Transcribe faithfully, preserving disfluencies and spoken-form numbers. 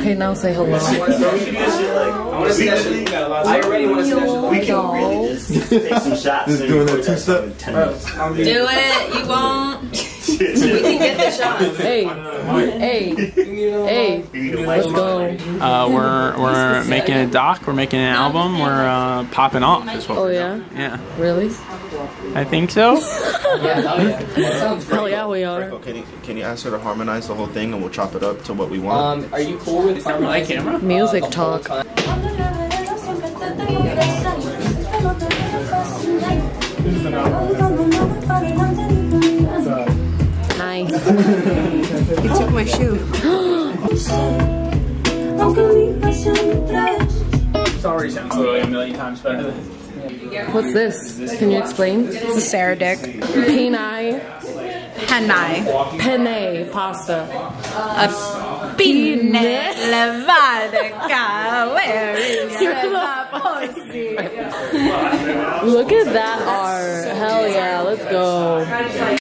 Okay, now say hello. I want to see that shit. I already want to see that shit. We can really just take some shots. Just doing that two step. Do it. You won't. We can get the shot. Hey, hey, hey, hey, let's go. Uh, we're we're making a doc. We're making an album. We're uh, popping off. Is what oh yeah. Doing. Yeah. Really? I think so. Hell yeah, we are. Can you can you ask her to harmonize the whole thing and we'll chop it up to what we want? Um, are you cool with my camera? Music uh, talk. He took my shoe. Sorry, sounds like a million times better than what's this? Can you explain? It's a Sarah Dick. Penai. Penai. Penne pasta. A penne levada caleri. Look at that art. Hell yeah, let's go.